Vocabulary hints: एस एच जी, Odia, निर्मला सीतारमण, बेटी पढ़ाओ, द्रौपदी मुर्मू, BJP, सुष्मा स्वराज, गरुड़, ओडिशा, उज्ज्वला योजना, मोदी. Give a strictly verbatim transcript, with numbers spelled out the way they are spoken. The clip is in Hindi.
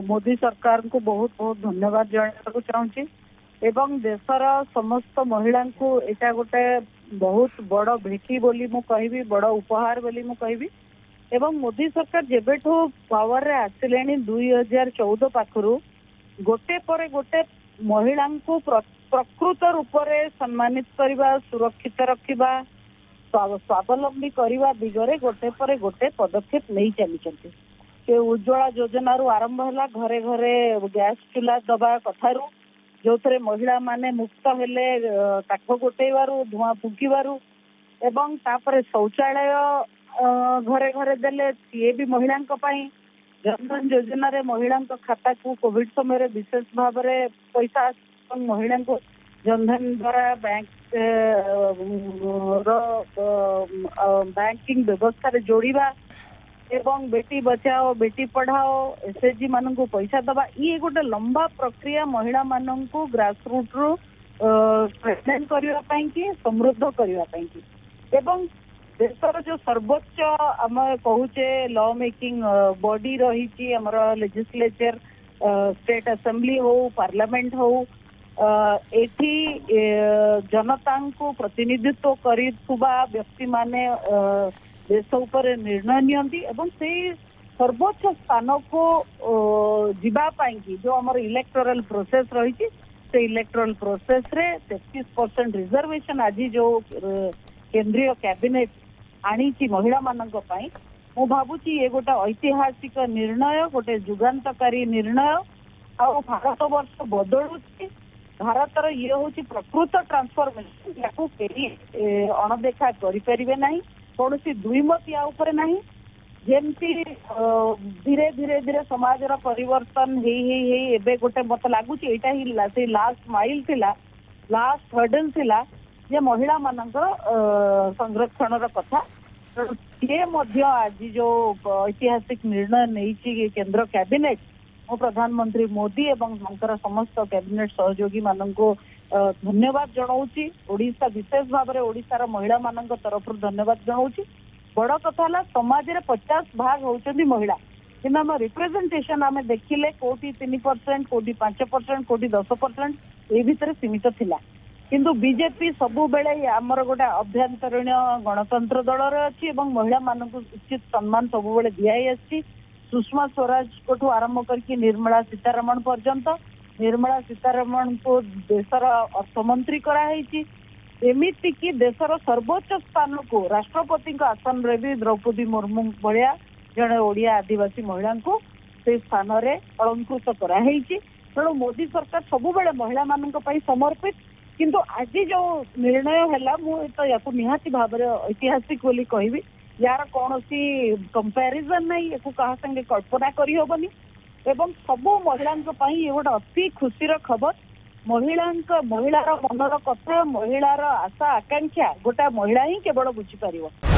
मोदी सरकार को बहुत बहुत धन्यवाद जनवाक चाहूँगी एवं देशर समस्त महिला को यहाँ गोटे बहुत बड़ भेटी बोली मु कहि बड़ उपहार बोली मु कहि एवं मोदी सरकार जेबेठू पावर रे आसिले दुई हजार चौदह पाखु गोटे पर गोटे महिला को प्रकृत रूप से सम्मानित करवा सुरक्षित रखा स्वावलम्बी करने दिगरे गोटे पर गोटे पदक्षेप नहीं चली के उज्ज्वला योजना रु आरंभ है घरे घरे गैस चूल्हा दबा कथारू जो थे महिला माने मुक्त हेले काठ गोटेवु धूआ फुंकू एवं तापर शौचालय घरे घरे देले ये भी महिला जनधन योजना रे महिला खाता को कोविड समय विशेष भाव में पैसा महिला को जनधन द्वारा बैंक बैंकिंग व्यवस्था रे जोड़िबा एवं Beti Bachao बेटी पढ़ाओ एस एच जी मान को पैसा दबा ये गोटे लंबा प्रक्रिया महिला मान को ग्रासरूट रु ट्रेन करने की समृद्ध करने की एवं देशर जो सर्वोच्च आम कहचे लॉ मेकिंग बॉडी रही आमर लेजिस्लेचर स्टेट असेंबली हो पार्लियामेंट हो एठी जनता को प्रतिनिधित्व करितुबा व्यक्ति माने देश उपर निर्णय नियंती एवं से सर्वोच्च स्थान को जीवापाई की जो आम इलेक्टोरल प्रोसेस रही से इलेक्टोरल प्रोसेस रे तेतीस परसेंट रिजर्वेशन आज जो केंद्रीय कैबिनेट आनी महिला मानक पाई मु भाबुची ये गोटे ऐतिहासिक निर्णय गोटे जुगांतकारी निर्णय आ भारत वर्ष बदलुची भारतर ये हूँ प्रकृत ट्रांसफॉर्मेशन या कई अणदेखा करें ना कौन दुईमत या नहीं जमती धीरे धीरे धीरे समाज परिवर्तन हे हे हे एबे गोटे मत लगुच यहाँ से लास्ट माइल थी लास्ट हर्डल थी जे महिला मान संरक्षण कथा ये आज जो ऐतिहासिक निर्णय नहीं केंद्र कैबिनेट मो प्रधानमंत्री मोदी एवं समस्त कैबिनेट सहयोगी मान को धन्यवाद जनाऊँगी ओडिशा विशेष भाव में ओडिशार महिला मान तरफ धन्यवाद जनाऊँगी बड़ कथा है समाज में पचास भाग होती महिला कि आम रिप्रेजेटेसन आम देखिले कौटी तीन परसेंट कौटी पांच परसेंट कौटी दस परसेंट ये भितर सीमित थिला किंतु बीजेपी सबु बेले आमर गोटे अभ्यंतरीण गणतंत्र दल रही और महिला मान उचित सम्मान सबुबले दिखाई सुष्मा स्वराज को आरंभ करके निर्मला सीतारमण पर्यंत निर्मला सीतारमण को देशर अर्थमंत्री कराई एमती कि देशर सर्वोच्च स्थान को राष्ट्रपति आसन रे भी द्रौपदी मुर्मू भाया जड़े ओडिया आदिवासी महिला को से स्थान में अलंकृत कराई तेणु मोदी सरकार सबुबले महिला मान समर्पित किंतु आज जो निर्णय है मुझे या निहाती भाव ऐतिहासिक बोली कहि यार कौन कंपैरिजन नहीं या क्या संगे कल्पना करहबनी एवं सब महिला ये गोटे अति खुशीर खबर महिला महिलार मनर कथा महिलार आशा आकांक्षा गोटा महिला ही केवल बुझीपार।